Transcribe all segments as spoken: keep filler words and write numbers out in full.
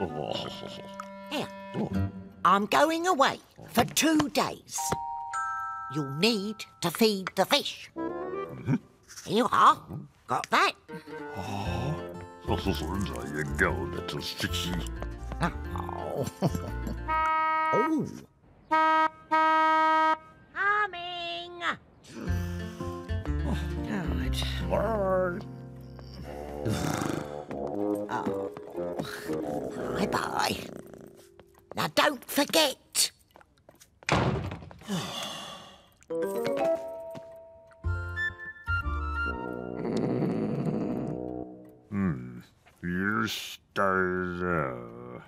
Now, I'm going away for two days. You'll need to feed the fish. Here you are. Got that? There you go, little sticky. Oh. Humming. Oh, God. Oh. Bye-bye. Now, don't forget. Hmm. You stay there.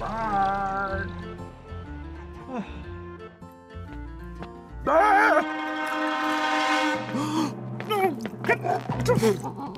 Bye. Ah! No! No.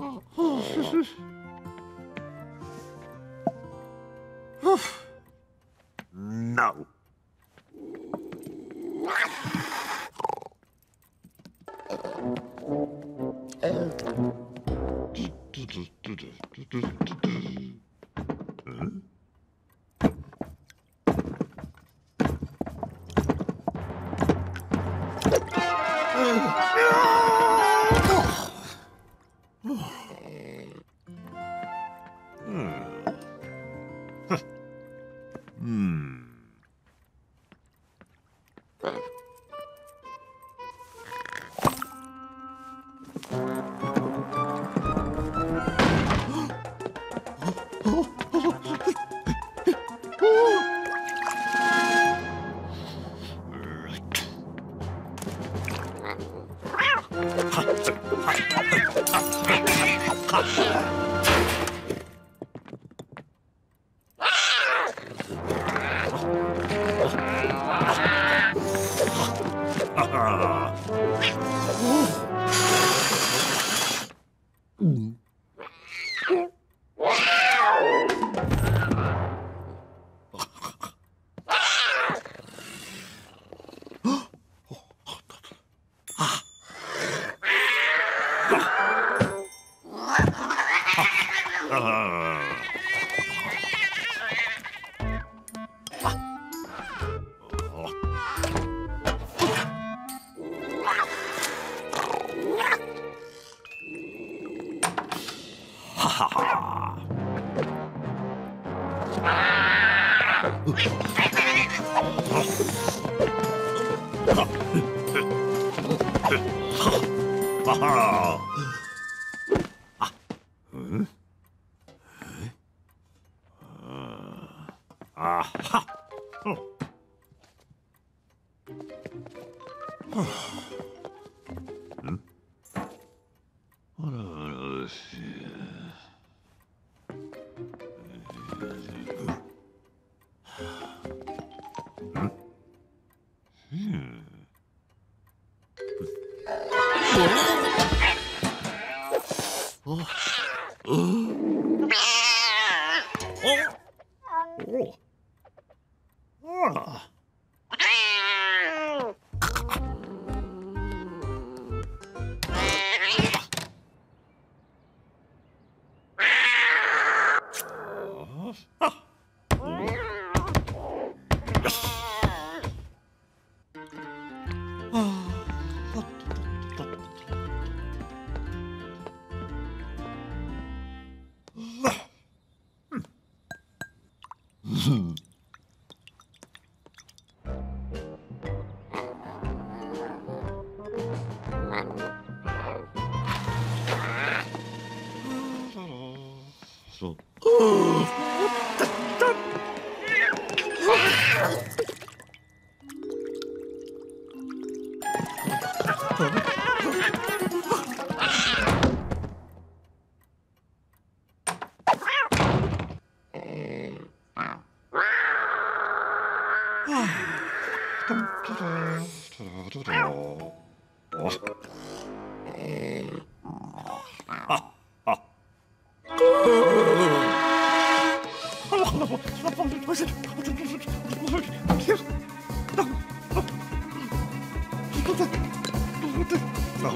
Oh, What the? Oh.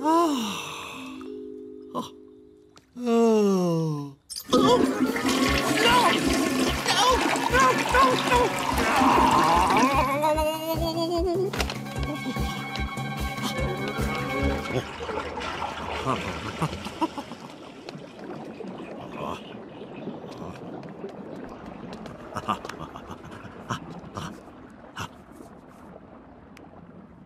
Oh. Oh. Oh. Oh. No! No! No! No! No! Aha. Oh.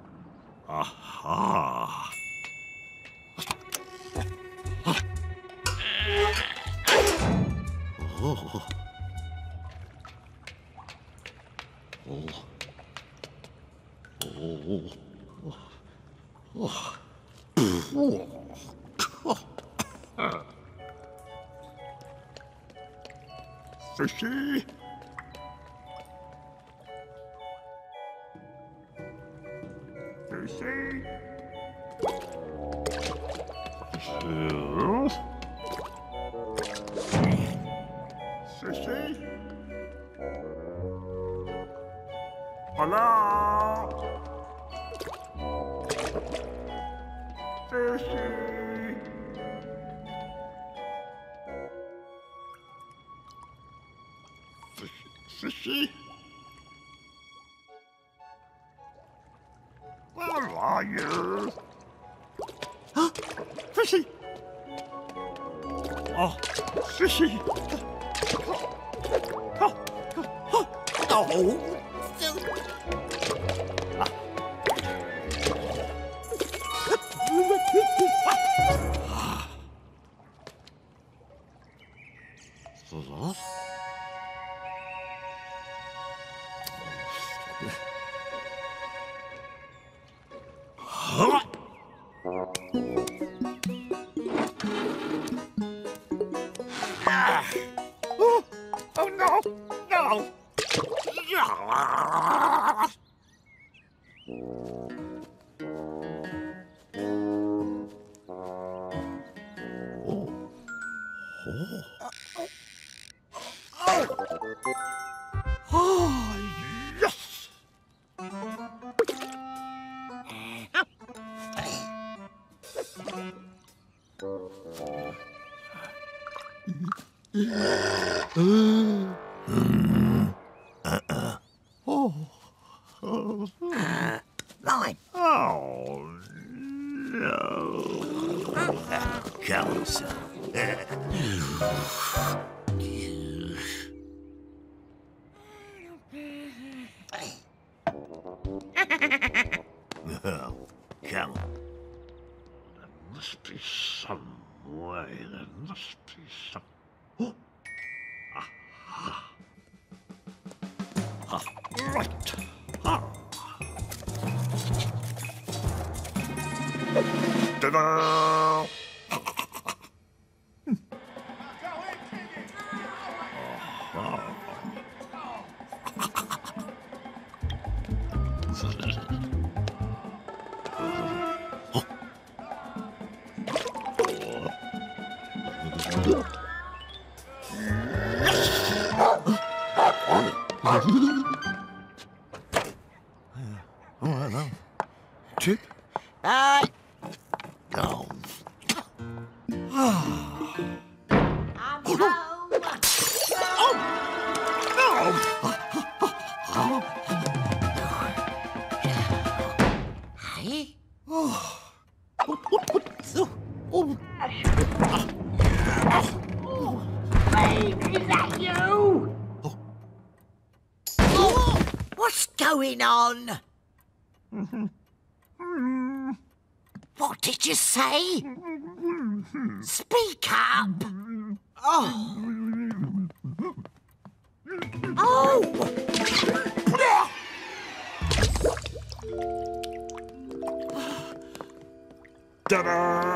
Oh. Oh. Oh. Oh. Fishy. Fishy. Fishy. Hello. Fishy. Fishy. Where are you? Huh? Fishy. Oh, fishy. Oh, oh, oh. Oh. Huh? Ah. Oh. Oh no, no, no. Oh, yes! Uh-uh. Oh. Oh. Nine. Oh, no. Carousel. Well, come on. There must be some way. There must be some. Oh. Aha. Ah, right. Ah. Ta-da! Chip? Bye. No. Oh. Oh, no. Oh. No. Oh. Babe, is that you? Oh. Oh. What's going on? Mm-hmm. What did you say? Speak up! Oh! Oh! Ta-da!